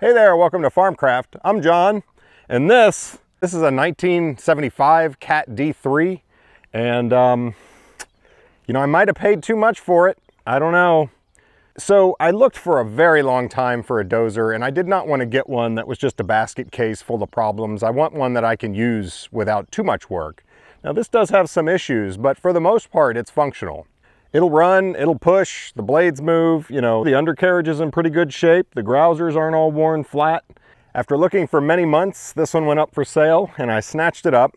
Hey there, welcome to FarmCraft. I'm John, and this is a 1975 Cat D3, and you know, I might have paid too much for it, I don't know. So I looked for a very long time for a dozer, and I did not want to get one that was just a basket case full of problems. I want one that I can use without too much work. Now this does have some issues, but for the most part it's functional. It'll run, it'll push, the blades move, you know, the undercarriage is in pretty good shape, the grousers aren't all worn flat. After looking for many months, this one went up for sale and I snatched it up.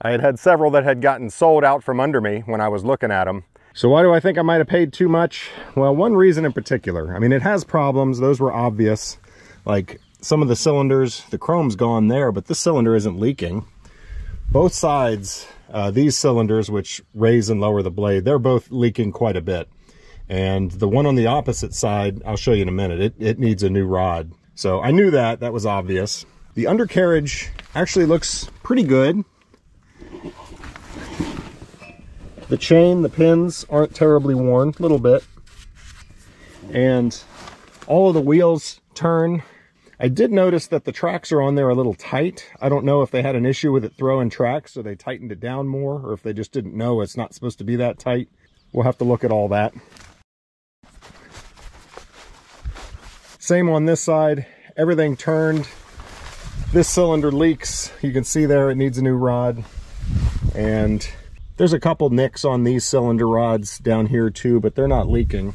I had several that had gotten sold out from under me when I was looking at them. So why do I think I might have paid too much? Well, one reason in particular. I mean, it has problems, those were obvious. Like some of the cylinders, the chrome's gone there, but this cylinder isn't leaking. Both sides, these cylinders, which raise and lower the blade, they're both leaking quite a bit. And the one on the opposite side, I'll show you in a minute, it needs a new rod. So I knew that was obvious. The undercarriage actually looks pretty good. The chain, the pins aren't terribly worn, a little bit. And all of the wheels turn. I did notice that the tracks are on there a little tight. I don't know if they had an issue with it throwing tracks, so they tightened it down more, or if they just didn't know it's not supposed to be that tight. We'll have to look at all that. Same on this side, everything turned. This cylinder leaks. You can see there it needs a new rod. And there's a couple nicks on these cylinder rods down here too, but they're not leaking.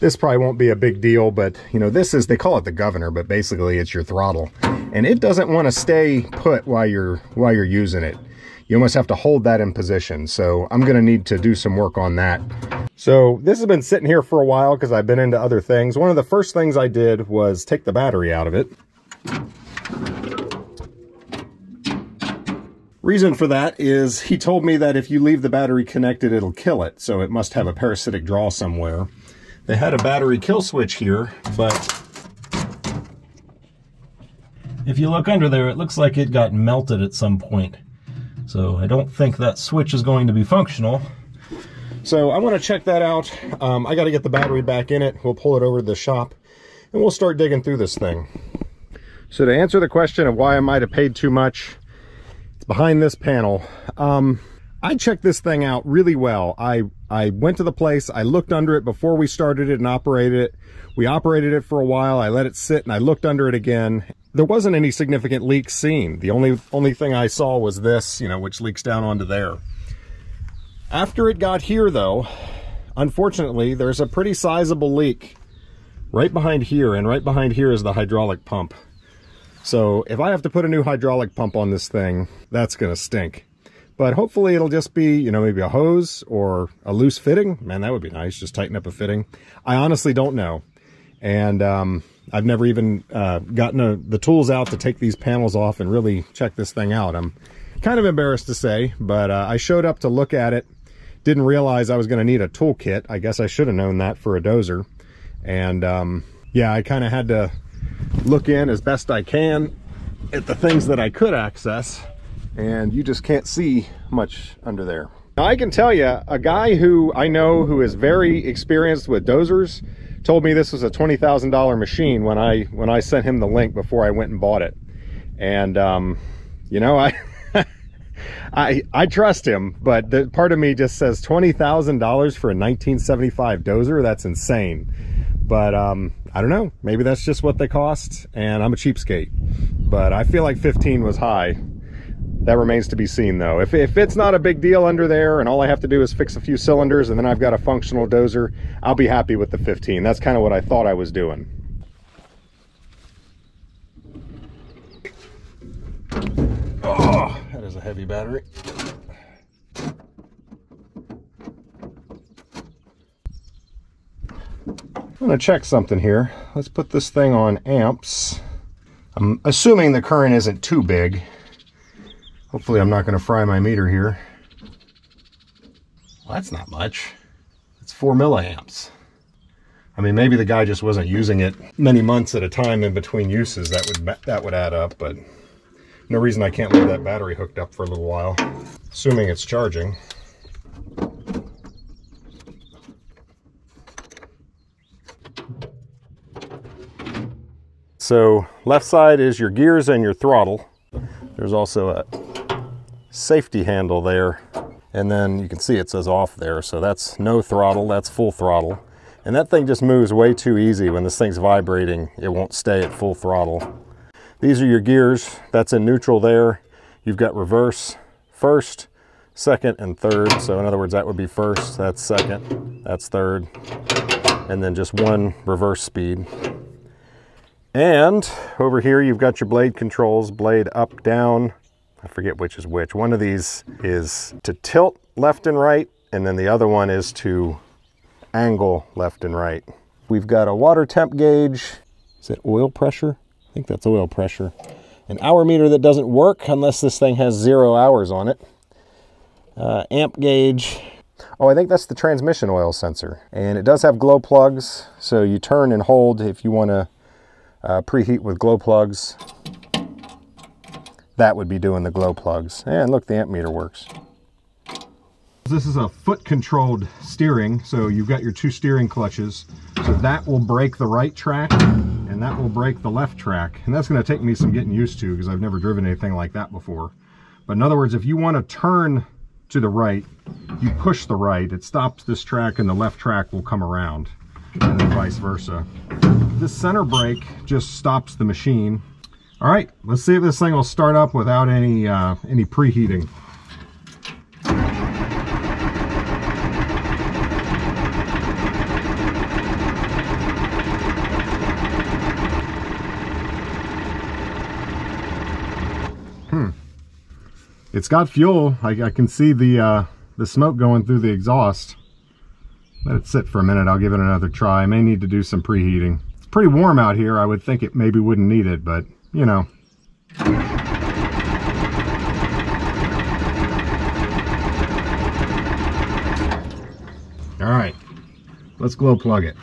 This probably won't be a big deal, but you know, this is, they call it the governor, but basically it's your throttle. And it doesn't want to stay put while you're using it. You almost have to hold that in position. So I'm gonna need to do some work on that. So this has been sitting here for a while because I've been into other things. One of the first things I did was take the battery out of it. Reason for that is he told me that if you leave the battery connected, it'll kill it. So it must have a parasitic draw somewhere. They had a battery kill switch here, but if you look under there, it looks like it got melted at some point. So I don't think that switch is going to be functional. So I want to check that out. I got to get the battery back in it. We'll pull it over to the shop and we'll start digging through this thing. So to answer the question of why I might have paid too much, it's behind this panel. I checked this thing out really well. I went to the place, I looked under it before we started it and operated it. We operated it for a while, I let it sit and I looked under it again. There wasn't any significant leaks seen. The only thing I saw was this, you know, which leaks down onto there. After it got here though, unfortunately, there's a pretty sizable leak right behind here, and right behind here is the hydraulic pump. So if I have to put a new hydraulic pump on this thing, that's gonna stink. But hopefully it'll just be, you know, maybe a hose or a loose fitting. Man, that would be nice. Just tighten up a fitting. I honestly don't know. And I've never even gotten the tools out to take these panels off and really check this thing out. I'm kind of embarrassed to say, but I showed up to look at it. Didn't realize I was going to need a tool kit. I guess I should have known that for a dozer. And yeah, I kind of had to look in as best I can at the things that I could access. And you just can't see much under there. Now I can tell you, a guy who I know who is very experienced with dozers told me this was a $20,000 machine when I sent him the link before I went and bought it. And you know, I trust him, but the part of me just says $20,000 for a 1975 dozer, that's insane. But I don't know, maybe that's just what they cost and I'm a cheapskate, but I feel like 15 was high. That remains to be seen though. If it's not a big deal under there and all I have to do is fix a few cylinders and then I've got a functional dozer, I'll be happy with the 15. That's kind of what I thought I was doing. Oh, that is a heavy battery. I'm gonna check something here. Let's put this thing on amps. I'm assuming the current isn't too big. Hopefully I'm not going to fry my meter here. Well, that's not much. It's 4 milliamps. I mean, maybe the guy just wasn't using it many months at a time in between uses. That would add up, but no reason I can't leave that battery hooked up for a little while, assuming it's charging. So left side is your gears and your throttle. There's also a safety handle there. And then you can see it says off there. So that's no throttle, that's full throttle. And that thing just moves way too easy. When this thing's vibrating, it won't stay at full throttle. These are your gears. That's in neutral there. You've got reverse first, second, and third. So in other words, that would be first, that's second, that's third, and then just one reverse speed. And over here, you've got your blade controls, blade up, down. I forget which is which. One of these is to tilt left and right, and then the other one is to angle left and right. We've got a water temp gauge. Is it oil pressure? I think that's oil pressure. An hour meter that doesn't work unless this thing has 0 hours on it. Amp gauge. Oh, I think that's the transmission oil sensor. And it does have glow plugs, so you turn and hold if you want to preheat with glow plugs. That would be doing the glow plugs. And look, the amp meter works. This is a foot-controlled steering, so you've got your two steering clutches. So that will break the right track, and that will break the left track. And that's going to take me some getting used to, because I've never driven anything like that before. But in other words, if you want to turn to the right, you push the right, it stops this track, and the left track will come around, and then vice versa. This center brake just stops the machine. All right, let's see if this thing will start up without any preheating. It's got fuel. I can see the smoke going through the exhaust. Let it sit for a minute. I'll give it another try. I may need to do some preheating. It's pretty warm out here. I would think it maybe wouldn't need it, but you know. All right, let's glow plug it.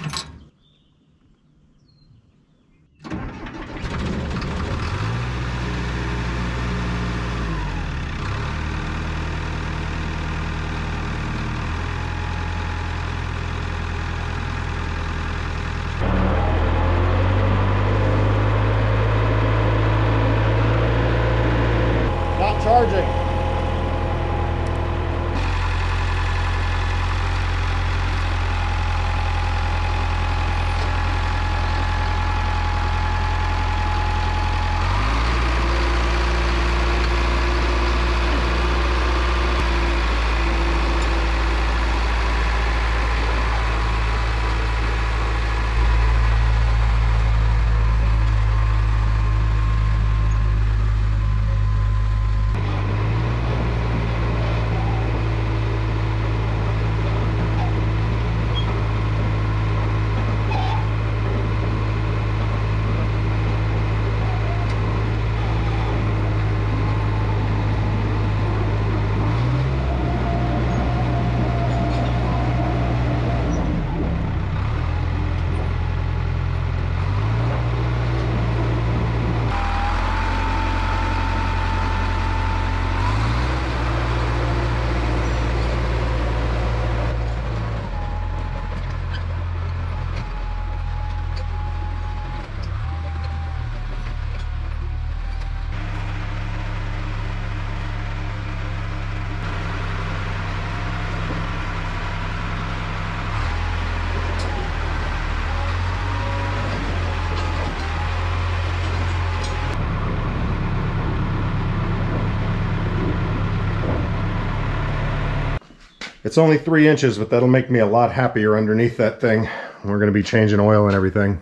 It's only 3 inches, but that'll make me a lot happier underneath that thing. We're gonna be changing oil and everything.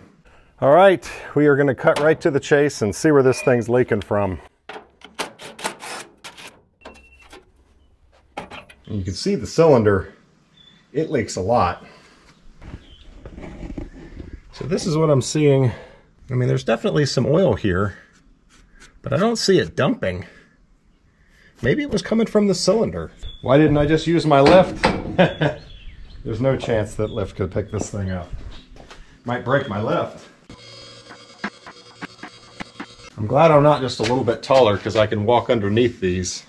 All right, we are gonna cut right to the chase and see where this thing's leaking from. You can see the cylinder, it leaks a lot. So this is what I'm seeing. I mean, there's definitely some oil here, but I don't see it dumping. Maybe it was coming from the cylinder. Why didn't I just use my lift? There's no chance that lift could pick this thing up. Might break my lift. I'm glad I'm not just a little bit taller because I can walk underneath these.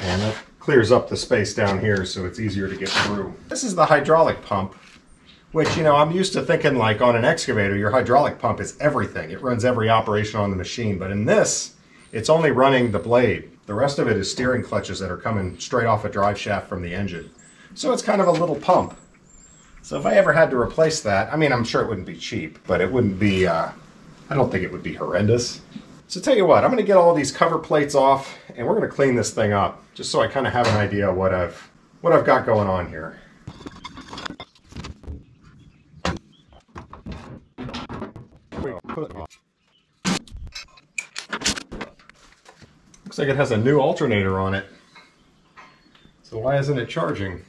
And it clears up the space down here so it's easier to get through. This is the hydraulic pump, which, you know, I'm used to thinking like on an excavator, your hydraulic pump is everything. It runs every operation on the machine. But in this, it's only running the blade. The rest of it is steering clutches that are coming straight off a drive shaft from the engine. So it's kind of a little pump. So if I ever had to replace that, I mean, I'm sure it wouldn't be cheap, but it wouldn't be, I don't think it would be horrendous. So tell you what, I'm going to get all these cover plates off and we're going to clean this thing up just so I kind of have an idea what I've got going on here. Looks like it has a new alternator on it. So why isn't it charging?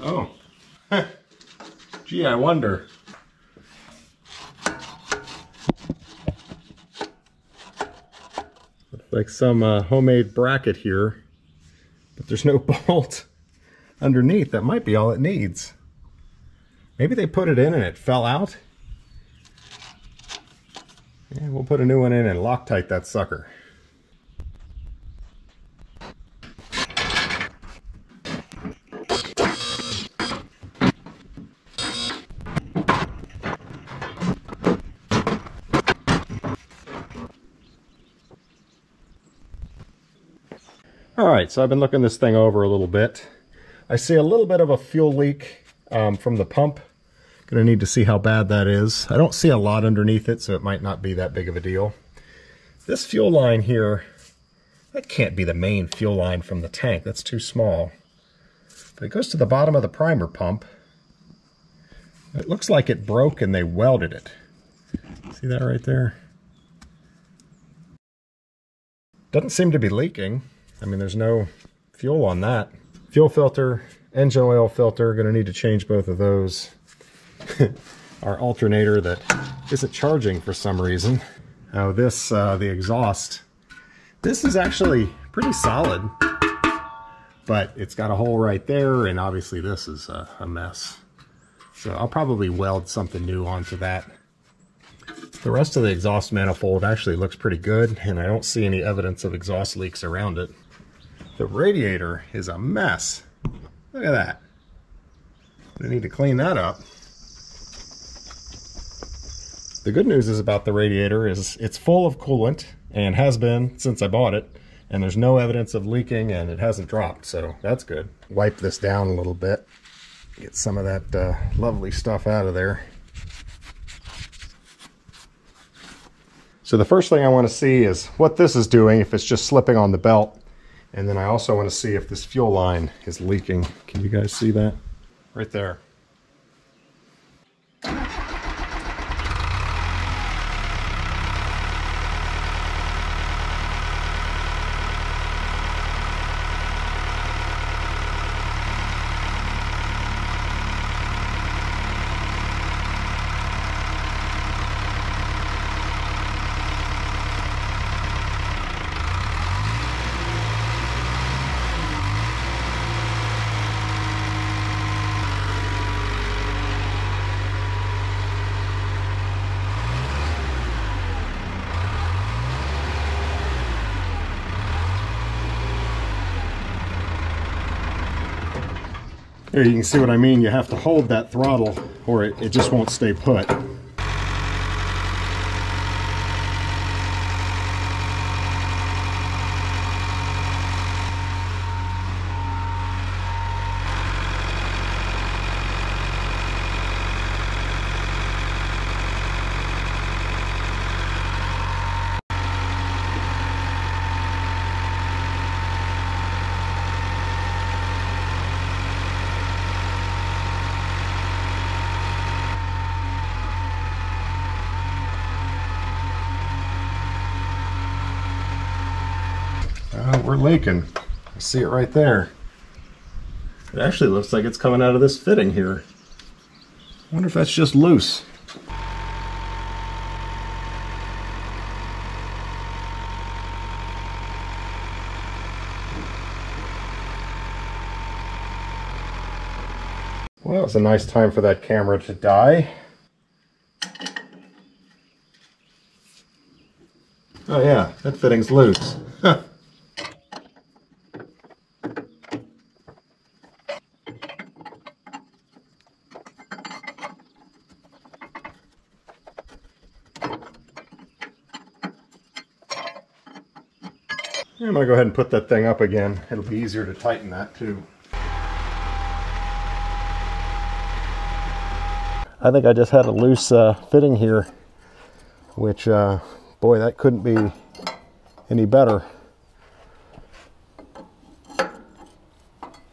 Oh, gee, I wonder. Like some homemade bracket here, but there's no bolt underneath. That might be all it needs. Maybe they put it in and it fell out. Yeah, we'll put a new one in and Loctite that sucker. Alright, so I've been looking this thing over a little bit. I see a little bit of a fuel leak from the pump. Gonna need to see how bad that is. I don't see a lot underneath it, so it might not be that big of a deal. This fuel line here, that can't be the main fuel line from the tank. That's too small. But it goes to the bottom of the primer pump. It looks like it broke and they welded it. See that right there? Doesn't seem to be leaking. I mean, there's no fuel on that. Fuel filter, engine oil filter, gonna need to change both of those. Our alternator that isn't charging for some reason. Oh, this, the exhaust. This is actually pretty solid, but it's got a hole right there, and obviously this is a mess. So I'll probably weld something new onto that. The rest of the exhaust manifold actually looks pretty good, and I don't see any evidence of exhaust leaks around it. The radiator is a mess. Look at that. I need to clean that up. The good news is about the radiator is it's full of coolant and has been since I bought it, and there's no evidence of leaking and it hasn't dropped, so that's good. Wipe this down a little bit, get some of that lovely stuff out of there. So the first thing I want to see is what this is doing, if it's just slipping on the belt. And then I also want to see if this fuel line is leaking. Can you guys see that? Right there. Here you can see what I mean, you have to hold that throttle or it just won't stay put. We're leaking. I see it right there. It actually looks like it's coming out of this fitting here. I wonder if that's just loose. Well, it's a nice time for that camera to die. Oh yeah, that fitting's loose. Huh. I'm gonna go ahead and put that thing up again. It'll be easier to tighten that too. I think I just had a loose fitting here, which boy, that couldn't be any better.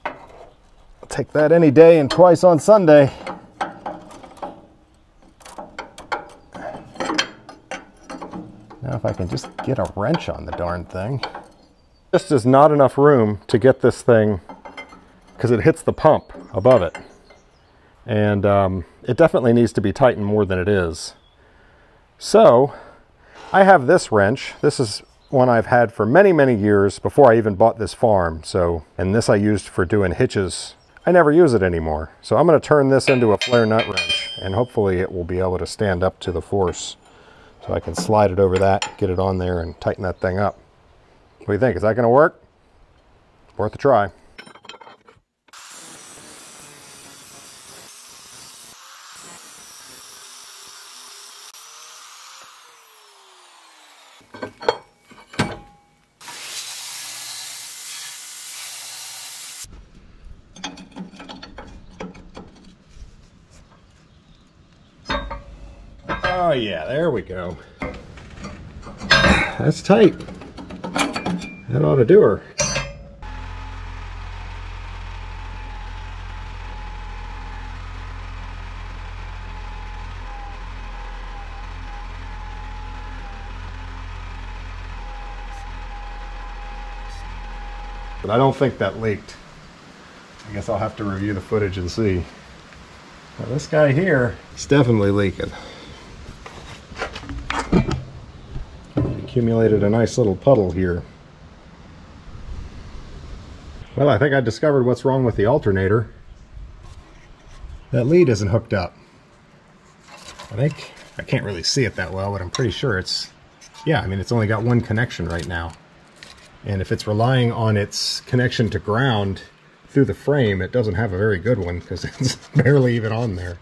I'll take that any day and twice on Sunday. Now if I can just get a wrench on the darn thing. Just is not enough room to get this thing because it hits the pump above it. And it definitely needs to be tightened more than it is. So I have this wrench. This is one I've had for many, many years before I even bought this farm. So, and this I used for doing hitches. I never use it anymore. So I'm gonna turn this into a flare nut wrench and hopefully it will be able to stand up to the force. So I can slide it over that, get it on there and tighten that thing up. What do you think? Is that gonna work? Worth a try. Oh yeah, there we go. That's tight. That ought to do her. But I don't think that leaked. I guess I'll have to review the footage and see. Now this guy here is definitely leaking. Accumulated a nice little puddle here. Well, I think I discovered what's wrong with the alternator. That lead isn't hooked up. I think, I can't really see it that well, but I'm pretty sure it's, yeah, I mean, it's only got one connection right now. And if it's relying on its connection to ground through the frame, it doesn't have a very good one because it's barely even on there.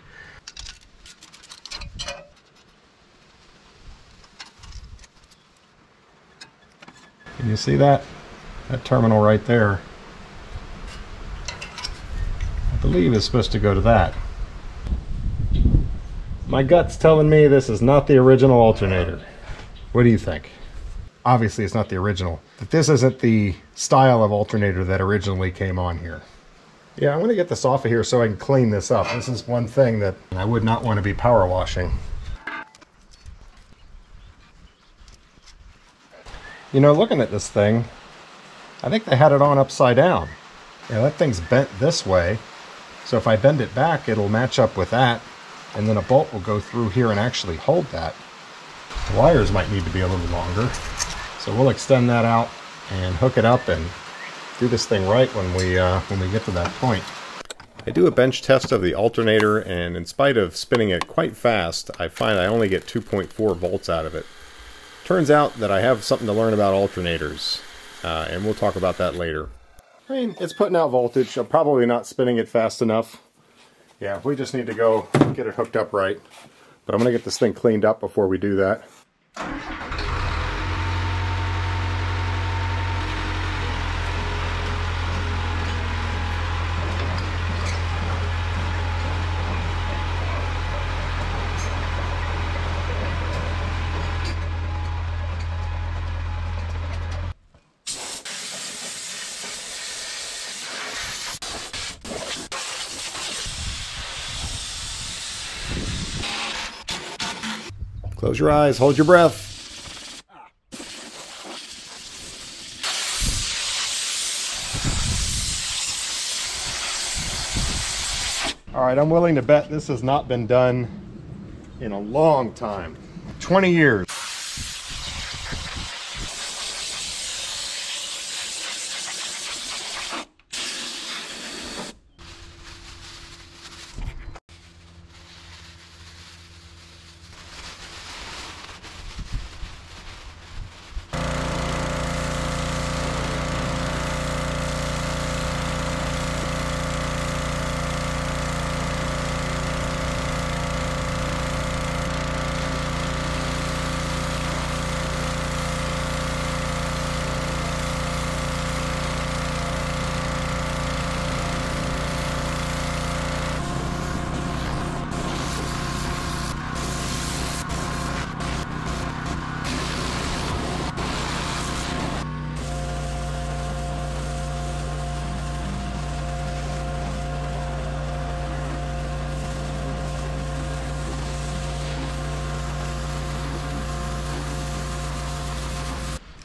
Can you see that? That terminal right there, I believe, is supposed to go to that. My gut's telling me this is not the original alternator. What do you think? Obviously it's not the original, but this isn't the style of alternator that originally came on here. Yeah, I'm gonna get this off of here so I can clean this up. This is one thing that I would not want to be power washing. You know, looking at this thing, I think they had it on upside down. Yeah, that thing's bent this way. So if I bend it back, it'll match up with that. And then a bolt will go through here and actually hold that. The wires might need to be a little longer. So we'll extend that out and hook it up and do this thing right when we get to that point. I do a bench test of the alternator, and in spite of spinning it quite fast, I find I only get 2.4 volts out of it. Turns out that I have something to learn about alternators, and we'll talk about that later. I mean, it's putting out voltage. I'm probably not spinning it fast enough. Yeah, we just need to go get it hooked up right. But I'm gonna get this thing cleaned up before we do that. Close your eyes, hold your breath. All right, I'm willing to bet this has not been done in a long time. 20 years.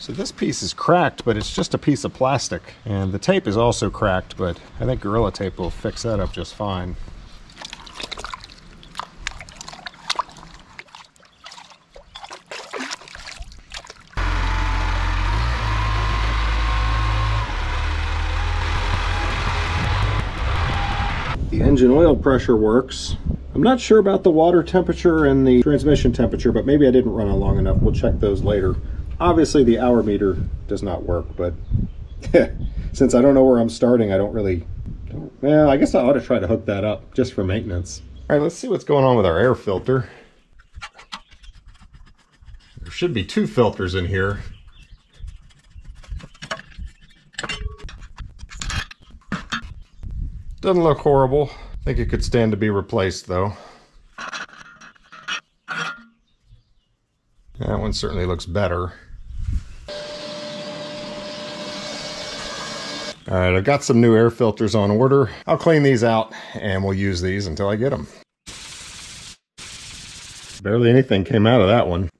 So this piece is cracked, but it's just a piece of plastic. And the tape is also cracked, but I think Gorilla Tape will fix that up just fine. The engine oil pressure works. I'm not sure about the water temperature and the transmission temperature, but maybe I didn't run it long enough. We'll check those later. Obviously the hour meter does not work, but since I don't know where I'm starting, I don't really, well, I guess I ought to try to hook that up just for maintenance. All right, let's see what's going on with our air filter. There should be two filters in here. Doesn't look horrible. I think it could stand to be replaced though. That one certainly looks better. All right, I've got some new air filters on order. I'll clean these out and we'll use these until I get them. Barely anything came out of that one.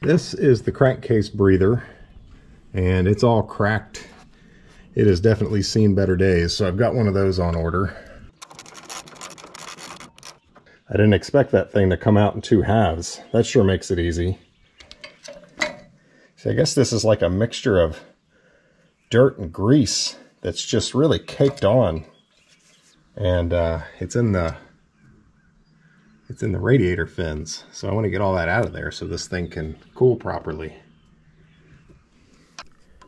This is the crankcase breather, and it's all cracked. It has definitely seen better days, so I've got one of those on order. I didn't expect that thing to come out in two halves. That sure makes it easy. So I guess this is like a mixture of dirt and grease that's just really caked on, and it's in the radiator fins, so I want to get all that out of there so this thing can cool properly.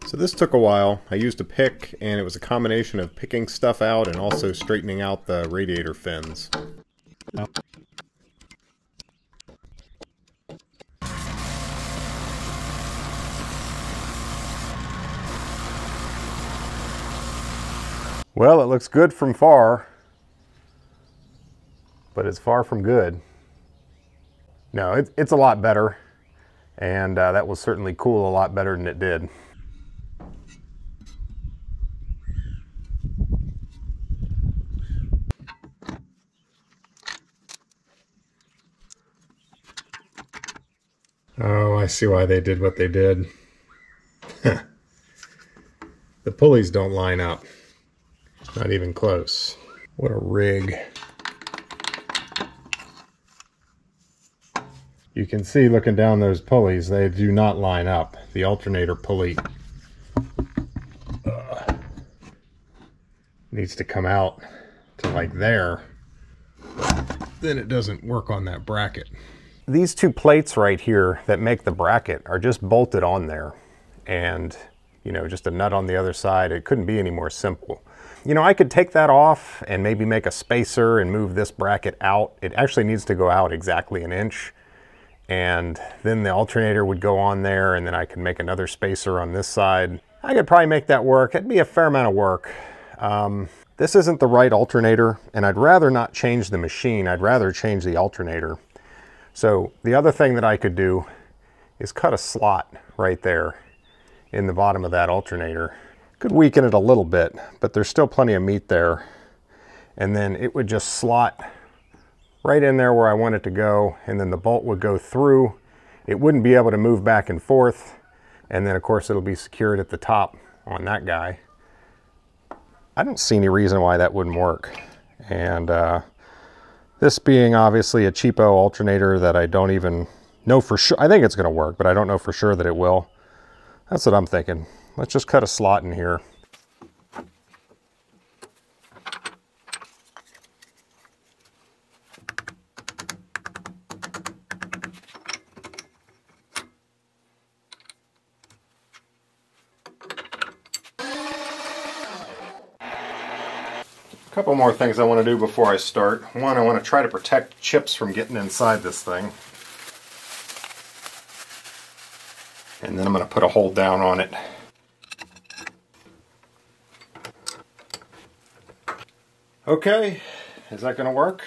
So this took a while. I used a pick, and it was a combination of picking stuff out and also straightening out the radiator fins. Well, it looks good from far, but it's far from good. No, it's a lot better, and that will certainly cool a lot better than it did. Oh, I see why they did what they did. The pulleys don't line up, not even close. What a rig. You can see looking down those pulleys, they do not line up. The alternator pulley needs to come out to like there. Then it doesn't work on that bracket. These two plates right here that make the bracket are just bolted on there. And, you know, just a nut on the other side. It couldn't be any more simple. You know, I could take that off and maybe make a spacer and move this bracket out. It actually needs to go out exactly an inch. And then the alternator would go on there, and then I could make another spacer on this side. I could probably make that work. It'd be a fair amount of work. This isn't the right alternator, and I'd rather not change the machine. I'd rather change the alternator. So the other thing that I could do is cut a slot right there in the bottom of that alternator. Could weaken it a little bit, but there's still plenty of meat there. And then it would just slot right in there where I want it to go, and then the bolt would go through. It wouldn't be able to move back and forth, and then of course it'll be secured at the top on that guy. I don't see any reason why that wouldn't work. And this being obviously a cheapo alternator that I don't even know for sure. I think it's gonna work, but I don't know for sure that it will. That's what I'm thinking. Let's just cut a slot in here. Couple more things I want to do before I start. One, I want to try to protect chips from getting inside this thing. And then I'm going to put a hole down on it. Okay, is that going to work?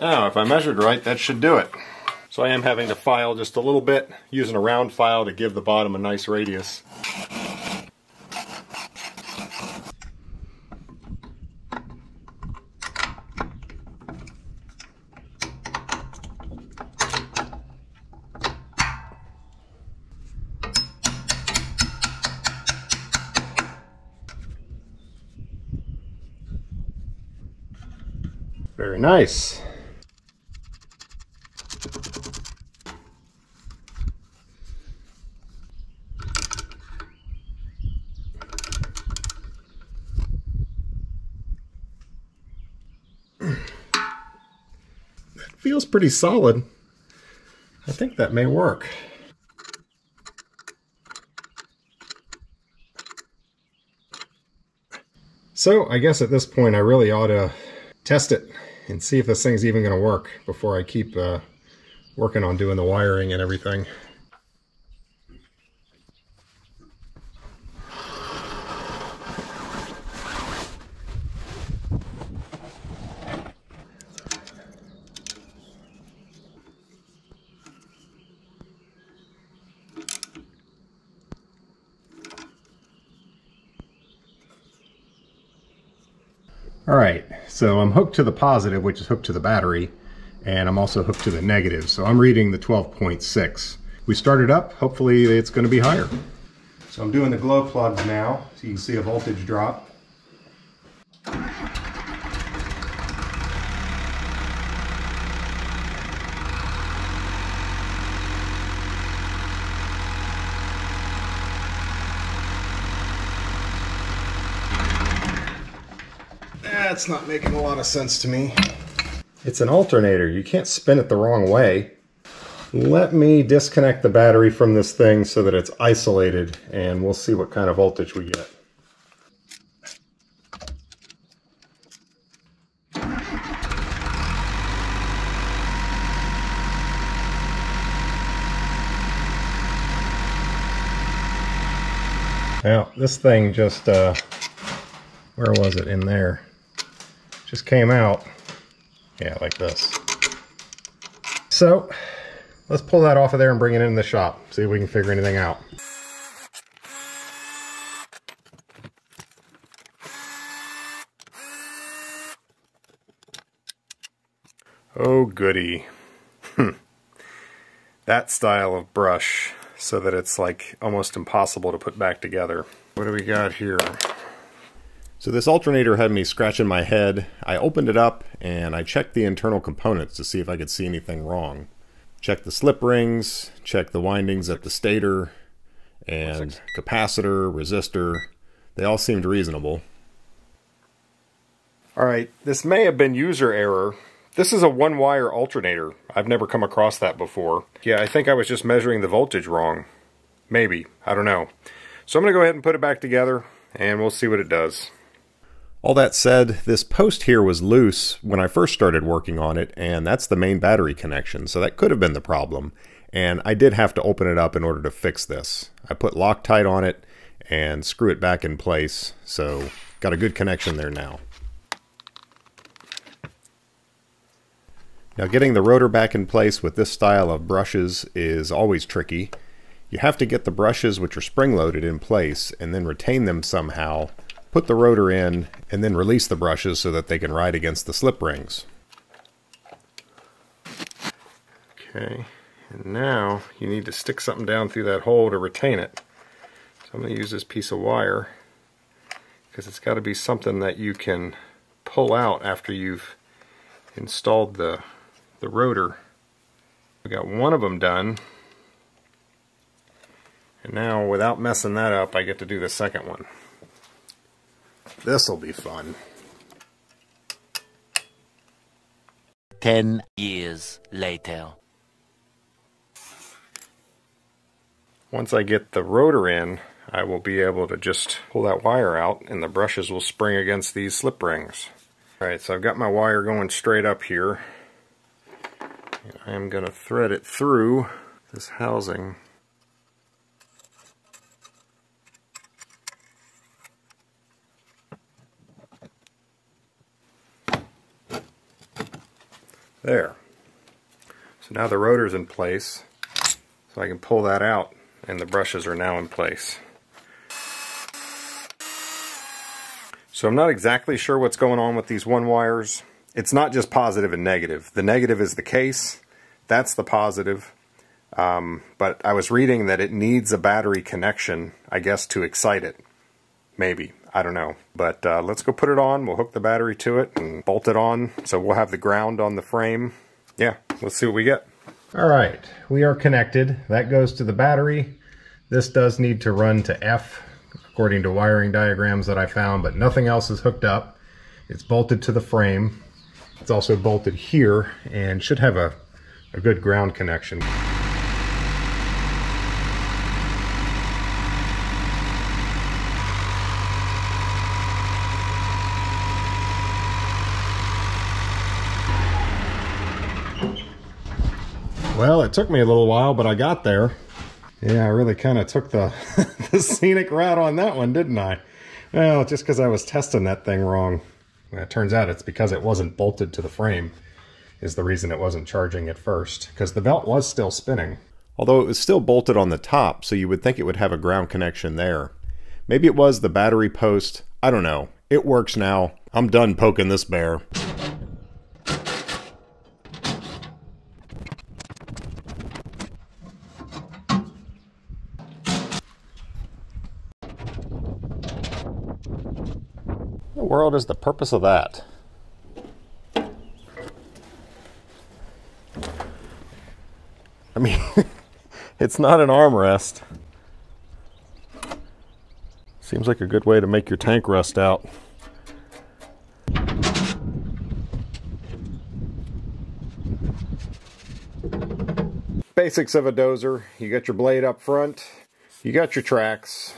Now, if I measured right, that should do it. So I am having to file just a little bit, using a round file to give the bottom a nice radius. Very nice. That feels pretty solid. I think that may work. So I guess at this point I really ought to test it and see if this thing's even going to work before I keep working on doing the wiring and everything. Alright, so I'm hooked to the positive, which is hooked to the battery, and I'm also hooked to the negative, so I'm reading the 12.6. We started up, hopefully it's going to be higher. So I'm doing the glow plugs now, so you can see a voltage drop. That's not making a lot of sense to me. It's an alternator. You can't spin it the wrong way. Let me disconnect the battery from this thing so that it's isolated, and we'll see what kind of voltage we get. Now, this thing just, where was it in there? Just came out, yeah, like this. So let's pull that off of there and bring it in the shop, see if we can figure anything out. Oh goody. That style of brush, so that it's like almost impossible to put back together. What do we got here? So this alternator had me scratching my head. I opened it up and I checked the internal components to see if I could see anything wrong. Checked the slip rings, checked the windings at the stator, and capacitor, resistor. They all seemed reasonable. Alright, this may have been user error. This is a one-wire alternator. I've never come across that before. Yeah, I think I was just measuring the voltage wrong. Maybe. I don't know. So I'm going to go ahead and put it back together and we'll see what it does. All that said, this post here was loose when I first started working on it, and that's the main battery connection, so that could have been the problem. And I did have to open it up in order to fix this. I put Loctite on it and screw it back in place, so got a good connection there now. Now getting the rotor back in place with this style of brushes is always tricky. You have to get the brushes, which are spring-loaded, in place and then retain them somehow. Put the rotor in and then release the brushes so that they can ride against the slip rings. Okay, and now you need to stick something down through that hole to retain it. So I'm going to use this piece of wire because it's got to be something that you can pull out after you've installed the rotor. We got one of them done, and now without messing that up I get to do the second one. This'll be fun. 10 years later. Once I get the rotor in, I will be able to just pull that wire out and the brushes will spring against these slip rings. Alright, so I've got my wire going straight up here. I am going to thread it through this housing. There. So now the rotor's in place, so I can pull that out and the brushes are now in place. So I'm not exactly sure what's going on with these one wires. It's not just positive and negative. The negative is the case, that's the positive. But I was reading that it needs a battery connection, I guess, to excite it. Maybe. I don't know. But let's go put it on. We'll hook the battery to it and bolt it on. So we'll have the ground on the frame. Yeah, let's see what we get. All right, we are connected. That goes to the battery. This does need to run to F, according to wiring diagrams that I found, but nothing else is hooked up. It's bolted to the frame. It's also bolted here and should have a good ground connection. Well, it took me a little while, but I got there. Yeah, I really kind of took the, the scenic route on that one, didn't I? Well, just because I was testing that thing wrong. It turns out it's because it wasn't bolted to the frame is the reason it wasn't charging at first, because the belt was still spinning. Although it was still bolted on the top, so you would think it would have a ground connection there. Maybe it was the battery post. I don't know. It works now. I'm done poking this bear. What is the purpose of that? I mean, it's not an armrest. Seems like a good way to make your tank rust out. Basics of a dozer. You got your blade up front, you got your tracks,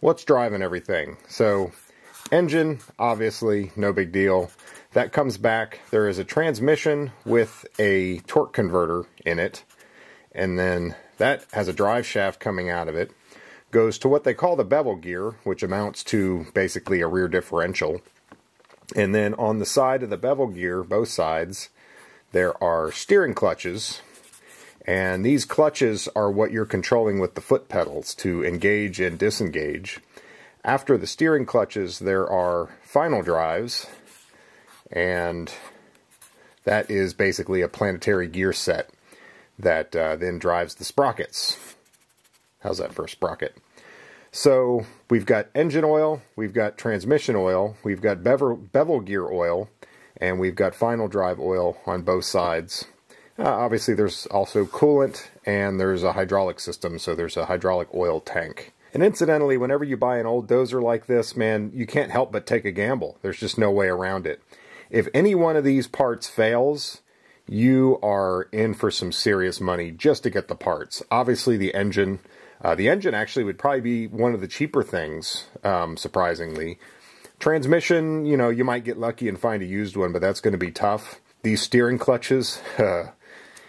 what's driving everything. So engine, obviously, no big deal. That comes back. There is a transmission with a torque converter in it. And then that has a drive shaft coming out of it. Goes to what they call the bevel gear, which amounts to basically a rear differential. And then on the side of the bevel gear, both sides, there are steering clutches. And these clutches are what you're controlling with the foot pedals to engage and disengage. After the steering clutches, there are final drives, and that is basically a planetary gear set that then drives the sprockets. How's that for a sprocket? So we've got engine oil, we've got transmission oil, we've got bevel gear oil, and we've got final drive oil on both sides. Obviously, there's also coolant, and there's a hydraulic system, so there's a hydraulic oil tank. And incidentally, whenever you buy an old dozer like this, man, you can't help but take a gamble. There's just no way around it. If any one of these parts fails, you are in for some serious money just to get the parts. Obviously, the engine. The engine actually would probably be one of the cheaper things, surprisingly. Transmission, you know, you might get lucky and find a used one, but that's going to be tough. These steering clutches,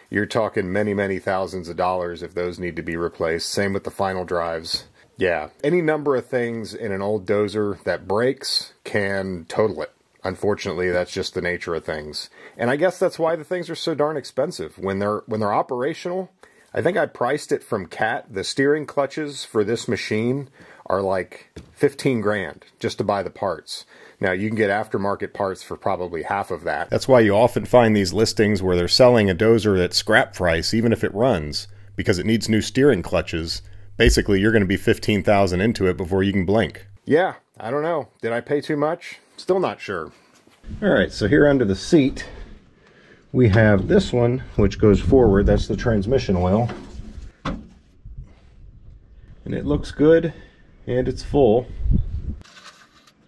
you're talking many, many thousands of dollars if those need to be replaced. Same with the final drives. Yeah, any number of things in an old dozer that breaks can total it. Unfortunately, that's just the nature of things. And I guess that's why the things are so darn expensive. When they're operational, I think I priced it from Cat. The steering clutches for this machine are like 15 grand just to buy the parts. Now, you can get aftermarket parts for probably half of that. That's why you often find these listings where they're selling a dozer at scrap price, even if it runs, because it needs new steering clutches. Basically, you're going to be $15,000 into it before you can blink. Yeah, I don't know. Did I pay too much? Still not sure. All right, so here under the seat, we have this one, which goes forward. That's the transmission oil. And it looks good, and it's full.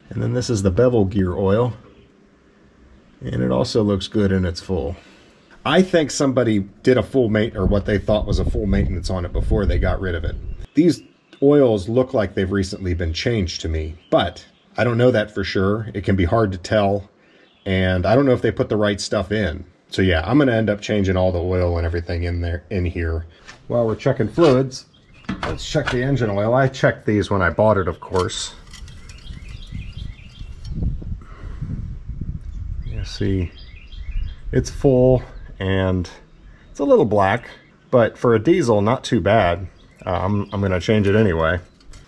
And then this is the bevel gear oil. And it also looks good, and it's full. I think somebody did a full mate, or what they thought was a full maintenance on it before they got rid of it. These oils look like they've recently been changed to me, but I don't know that for sure. It can be hard to tell, and I don't know if they put the right stuff in. So yeah, I'm gonna end up changing all the oil and everything in here. While we're checking fluids, let's check the engine oil. I checked these when I bought it, of course. You see, It's full and it's a little black, but for a diesel, not too bad. I'm gonna change it anyway.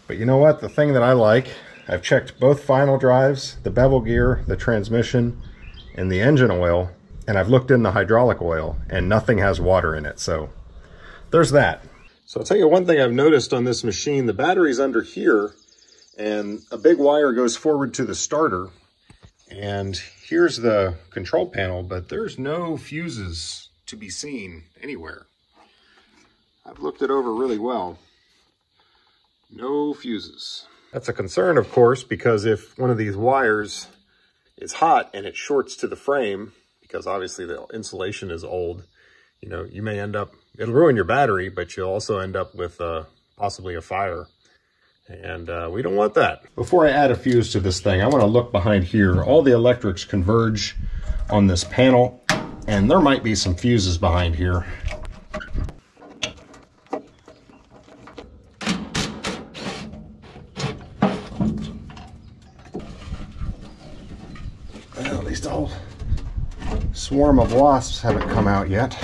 But you know what? The thing that I like, I've checked both final drives, the bevel gear, the transmission, and the engine oil, and I've looked in the hydraulic oil, and nothing has water in it, so there's that. So I'll tell you one thing I've noticed on this machine, the battery's under here, and a big wire goes forward to the starter, and here's the control panel, but there's no fuses to be seen anywhere. I've looked it over really well. No fuses. That's a concern, of course, because if one of these wires is hot and it shorts to the frame, because obviously the insulation is old, you know, you may end up, it'll ruin your battery, but you'll also end up with possibly a fire. And we don't want that. Before I add a fuse to this thing, I want to look behind here. All the electrics converge on this panel, and there might be some fuses behind here. Well, at least I'll swarm of wasps haven't come out yet.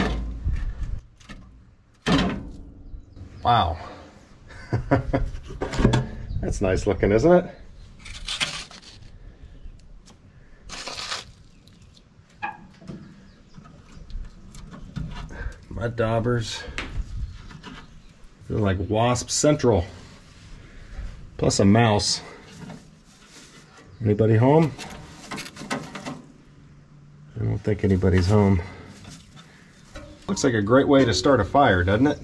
Wow. That's nice looking, isn't it? Mud daubers. They're like Wasp Central. Plus a mouse. Anybody home? I don't think anybody's home. Looks like a great way to start a fire, doesn't it?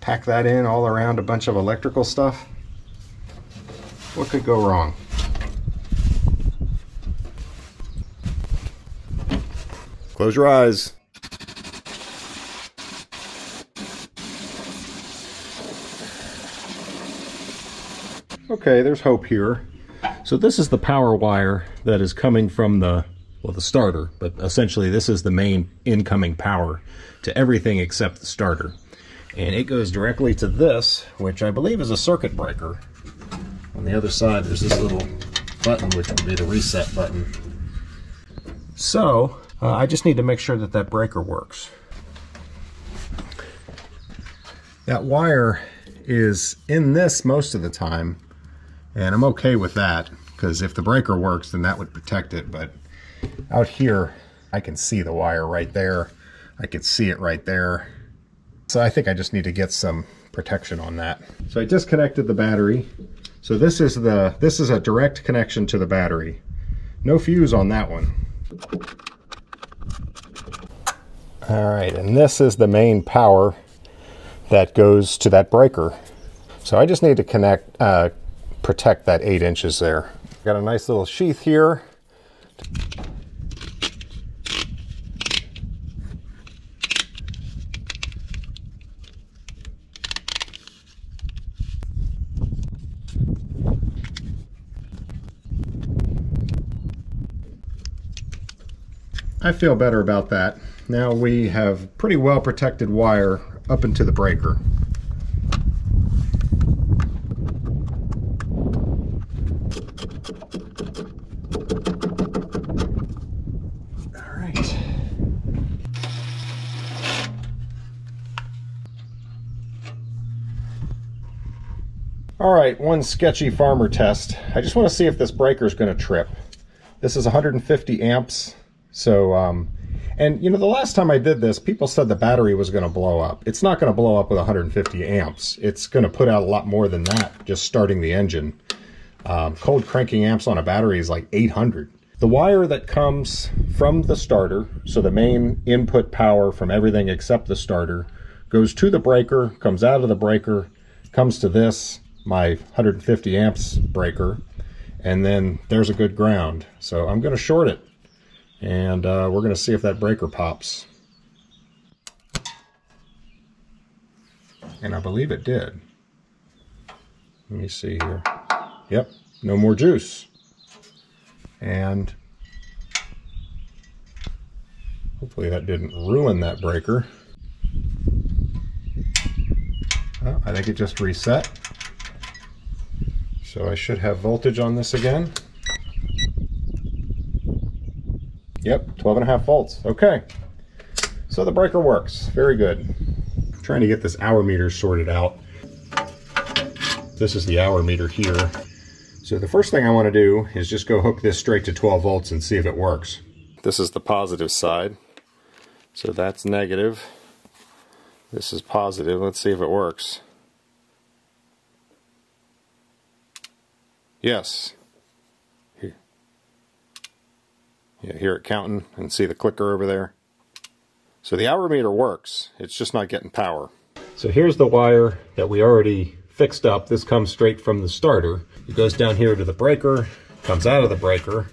Pack that in all around a bunch of electrical stuff. What could go wrong? Close your eyes. Okay, there's hope here. So this is the power wire that is coming from the, well, the starter, but essentially this is the main incoming power to everything except the starter. And it goes directly to this, which I believe is a circuit breaker. On the other side, there's this little button, which would be the reset button. So I just need to make sure that that breaker works. That wire is in this most of the time. And I'm okay with that, because if the breaker works, then that would protect it. But out here, I can see the wire right there. I can see it right there. So I think I just need to get some protection on that. So I disconnected the battery. So this is a direct connection to the battery. No fuse on that one. All right, and this is the main power that goes to that breaker. So I just need to connect, protect that 8 inches there. Got a nice little sheath here. I feel better about that. Now we have pretty well protected wire up into the breaker. All right, one sketchy farmer test. I just want to see if this breaker is going to trip. This is 150 amps. So, and you know, the last time I did this, people said the battery was going to blow up. It's not going to blow up with 150 amps. It's going to put out a lot more than that, just starting the engine. Cold cranking amps on a battery is like 800. The wire that comes from the starter, so the main input power from everything except the starter, goes to the breaker, comes out of the breaker, comes to this, my 150 amps breaker, and then there's a good ground. So I'm going to short it, and we're going to see if that breaker pops. And I believe it did. Let me see here. Yep, no more juice. And hopefully that didn't ruin that breaker. Oh, I think it just reset. So I should have voltage on this again. Yep, 12.5 volts. Okay, so the breaker works. Very good. I'm trying to get this hour meter sorted out. This is the hour meter here. So the first thing I want to do is just go hook this straight to 12 volts and see if it works. This is the positive side. So that's negative. This is positive. Let's see if it works. Yes. Here. Yeah, hear it counting and see the clicker over there. So the hour meter works. It's just not getting power. So here's the wire that we already fixed up. This comes straight from the starter. It goes down here to the breaker, comes out of the breaker.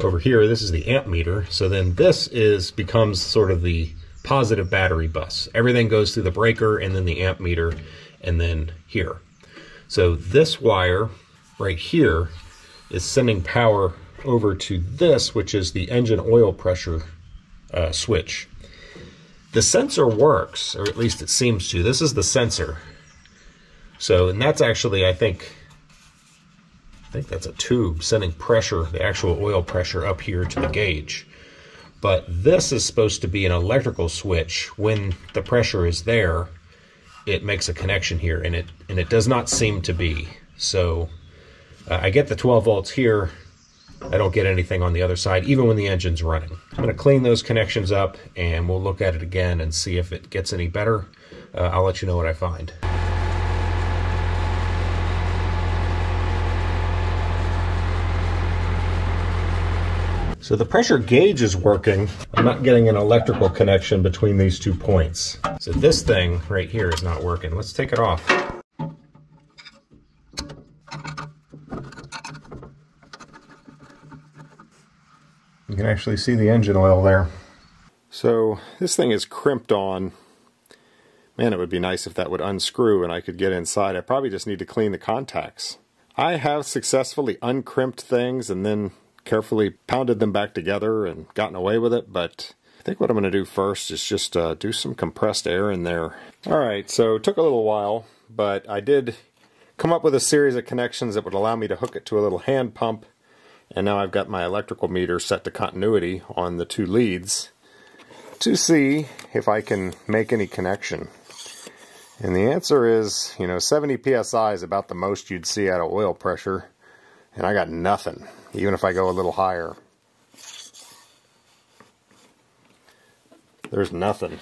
Over here, this is the amp meter. So then this becomes sort of the positive battery bus. Everything goes through the breaker and then the amp meter and then here. So this wire right here is sending power over to this, which is the engine oil pressure switch. The sensor works, or at least it seems to. This is the sensor. So, and that's actually, I think that's a tube sending pressure, the actual oil pressure up here to the gauge. But this is supposed to be an electrical switch. When the pressure is there, it makes a connection here, and it does not seem to be. So I get the 12 volts here. I don't get anything on the other side, even when the engine's running. I'm going to clean those connections up, and we'll look at it again and see if it gets any better. I'll let you know what I find. So the pressure gauge is working. I'm not getting an electrical connection between these two points. So this thing right here is not working. Let's take it off. You can actually see the engine oil there. So this thing is crimped on. Man, it would be nice if that would unscrew and I could get inside. I probably just need to clean the contacts. I have successfully uncrimped things and then carefully pounded them back together and gotten away with it, but I think what I'm going to do first is just do some compressed air in there. Alright, so it took a little while, but I did come up with a series of connections that would allow me to hook it to a little hand pump, and now I've got my electrical meter set to continuity on the two leads to see if I can make any connection. And the answer is, you know, 70 psi is about the most you'd see out of oil pressure, and I got nothing. Even if I go a little higher, there's nothing.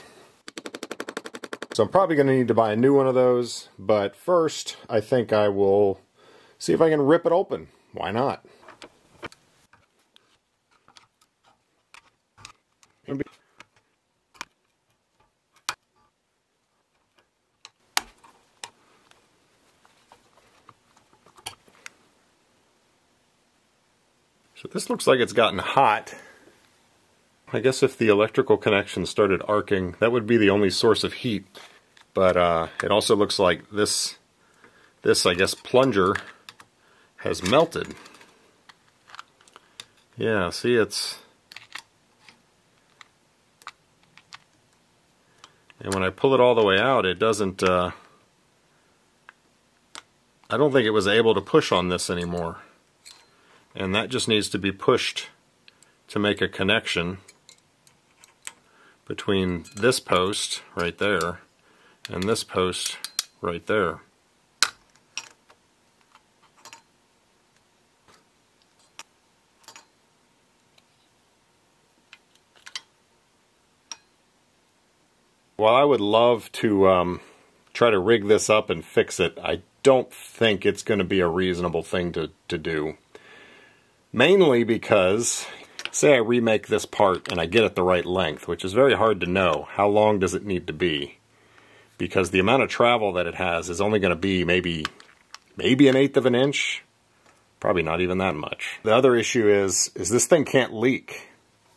So I'm probably going to need to buy a new one of those, but first I think I will see if I can rip it open. Why not? So this looks like it's gotten hot. I guess if the electrical connection started arcing, that would be the only source of heat. But it also looks like this I guess plunger has melted. Yeah, see, it's, and when I pull it all the way out, it doesn't, I don't think it was able to push on this anymore. And that just needs to be pushed to make a connection between this post right there and this post right there. While I would love to try to rig this up and fix it, I don't think it's going to be a reasonable thing to do. Mainly because, say I remake this part and I get it the right length, which is very hard to know. How long does it need to be? Because the amount of travel that it has is only going to be maybe 1/8 of an inch. Probably not even that much. The other issue is this thing can't leak.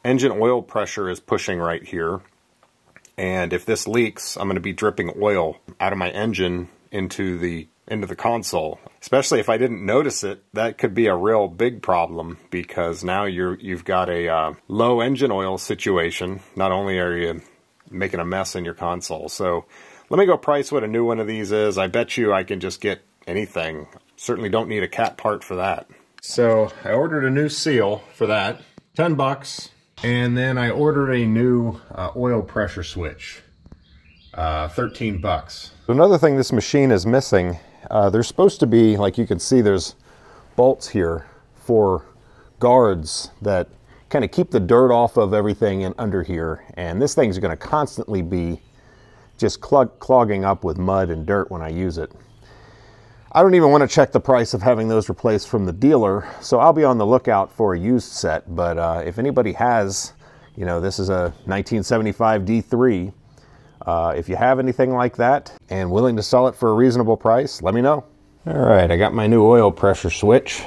Engine oil pressure is pushing right here. And if this leaks, I'm going to be dripping oil out of my engine into the console. Especially if I didn't notice it, that could be a real big problem, because now you've got a low engine oil situation. Not only are you making a mess in your console. So let me go price what a new one of these is. I bet you I can just get anything. Certainly don't need a Cat part for that. So I ordered a new seal for that. $10. And then I ordered a new oil pressure switch, 13 bucks. Another thing this machine is missing, there's supposed to be, like you can see, there's bolts here for guards that kind of keep the dirt off of everything and under here. And this thing's going to constantly be just clogging up with mud and dirt when I use it. I don't even want to check the price of having those replaced from the dealer, so I'll be on the lookout for a used set. But if anybody has, you know, this is a 1975 D3. If you have anything like that and willing to sell it for a reasonable price, let me know. All right, I got my new oil pressure switch.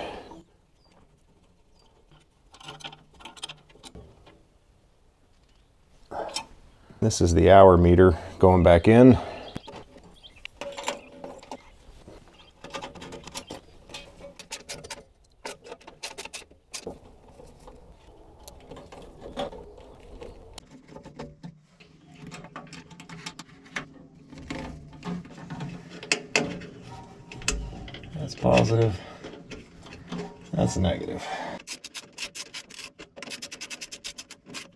This is the hour meter going back in. That's positive. That's negative.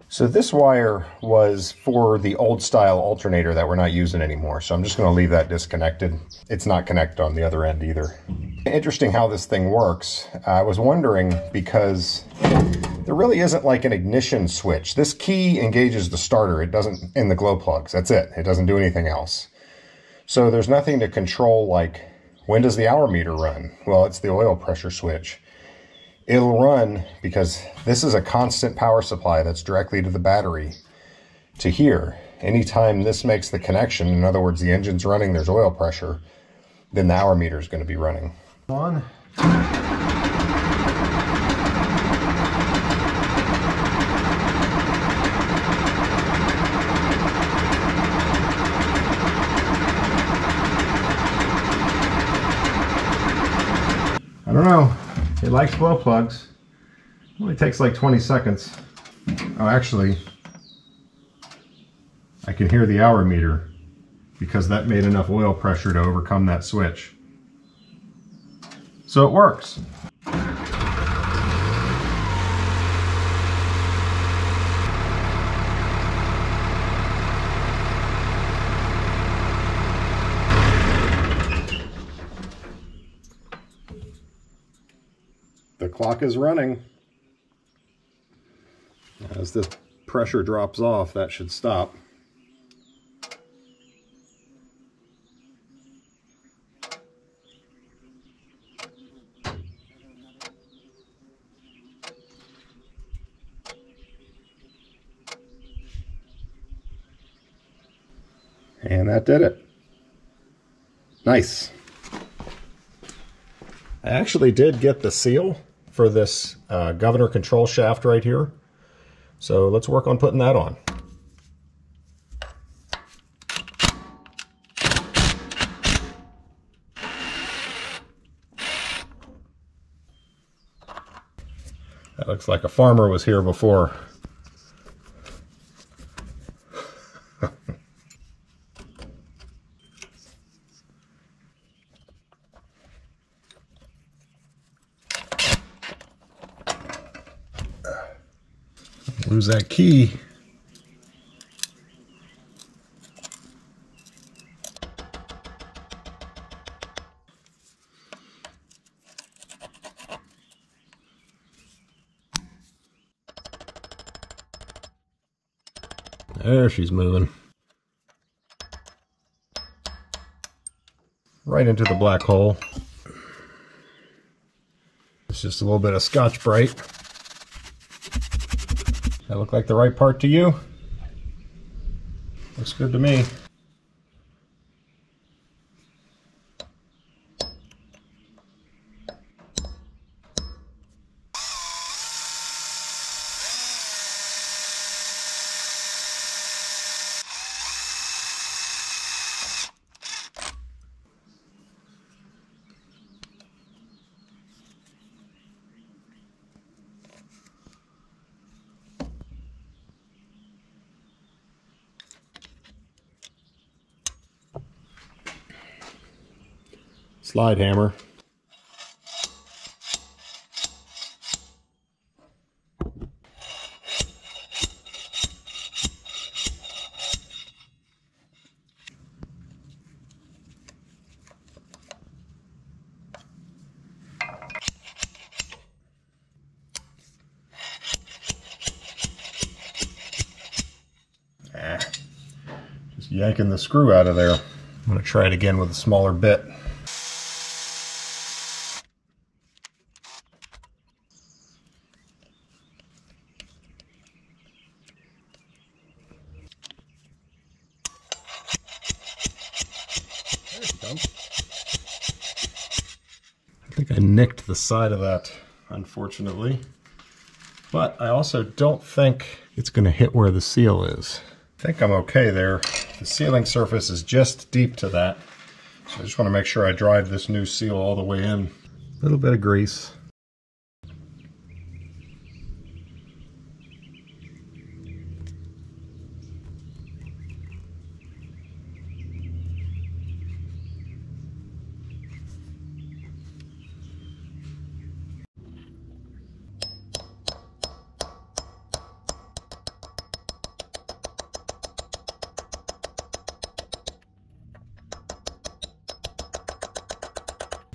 So this wire was for the old style alternator that we're not using anymore. So I'm just going to leave that disconnected. It's not connected on the other end either. Interesting how this thing works. I was wondering, because there really isn't like an ignition switch. This key engages the starter. It doesn't, in the glow plugs. That's it. It doesn't do anything else. So there's nothing to control, like, when does the hour meter run? Well, it's the oil pressure switch. It'll run because this is a constant power supply that's directly to the battery to here. Anytime this makes the connection, in other words, the engine's running, there's oil pressure, then the hour meter is going to be running. On. I don't know. It likes glow plugs. It only takes like 20 seconds. Oh, actually, I can hear the hour meter because that made enough oil pressure to overcome that switch. So it works. The clock is running. As this pressure drops off, that should stop. And that did it. Nice. I actually did get the seal for this governor control shaft right here. So let's work on putting that on. That looks like a farmer was here before. Lose that key. There, she's moving. Right into the black hole. It's just a little bit of Scotch-Brite. That look like the right part to you? Looks good to me. Slide hammer. yanking the screw out of there. I'm going to try it again with a smaller bit. I think I nicked the side of that, unfortunately, but I also don't think it's going to hit where the seal is. I think I'm okay there. The sealing surface is just deep to that, so I just want to make sure I drive this new seal all the way in. A little bit of grease.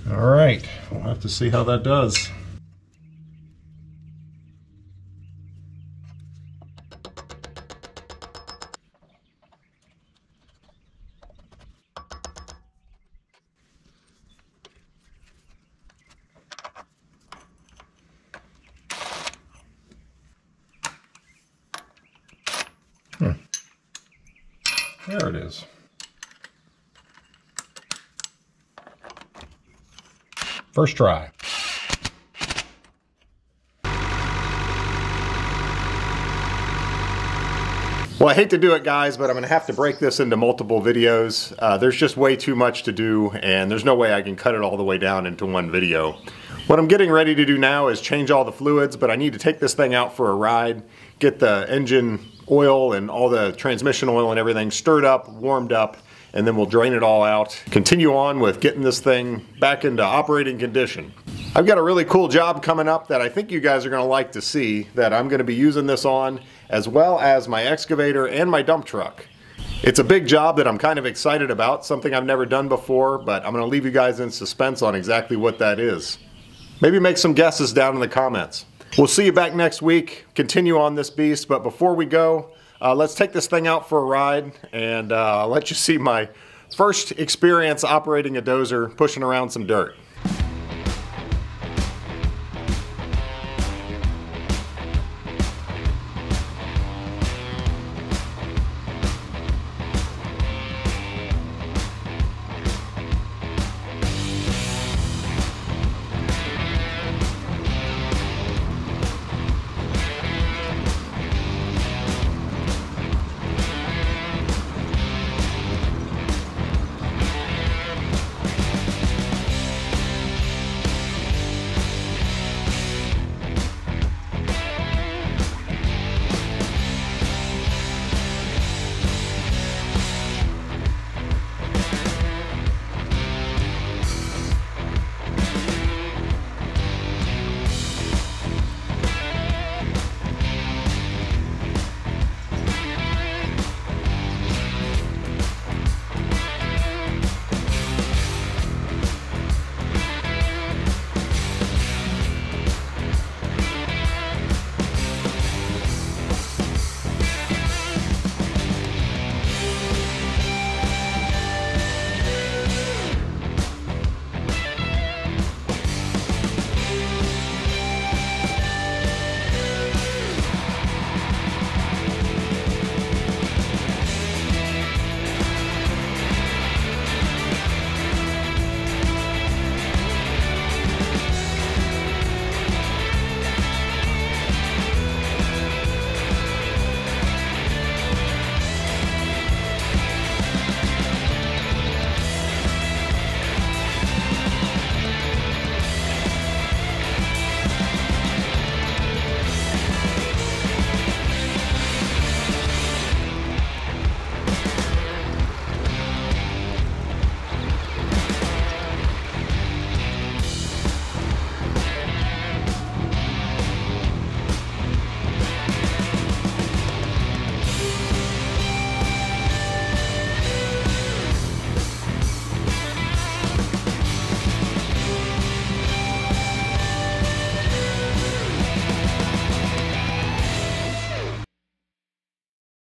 All right, we'll have to see how that does. There it is. First try. Well, I hate to do it, guys, but I'm gonna have to break this into multiple videos. There's just way too much to do, and there's no way I can cut it all the way down into one video. What I'm getting ready to do now is change all the fluids, but I need to take this thing out for a ride, get the engine oil and all the transmission oil and everything stirred up, warmed up, and then we'll drain it all out. Continue on with getting this thing back into operating condition. I've got a really cool job coming up that I think you guys are gonna like to see, that I'm gonna be using this on, as well as my excavator and my dump truck. It's a big job that I'm kind of excited about, something I've never done before, but I'm gonna leave you guys in suspense on exactly what that is. Maybe make some guesses down in the comments. We'll see you back next week, continue on this beast, but before we go, let's take this thing out for a ride, and I'll let you see my first experience operating a dozer, pushing around some dirt.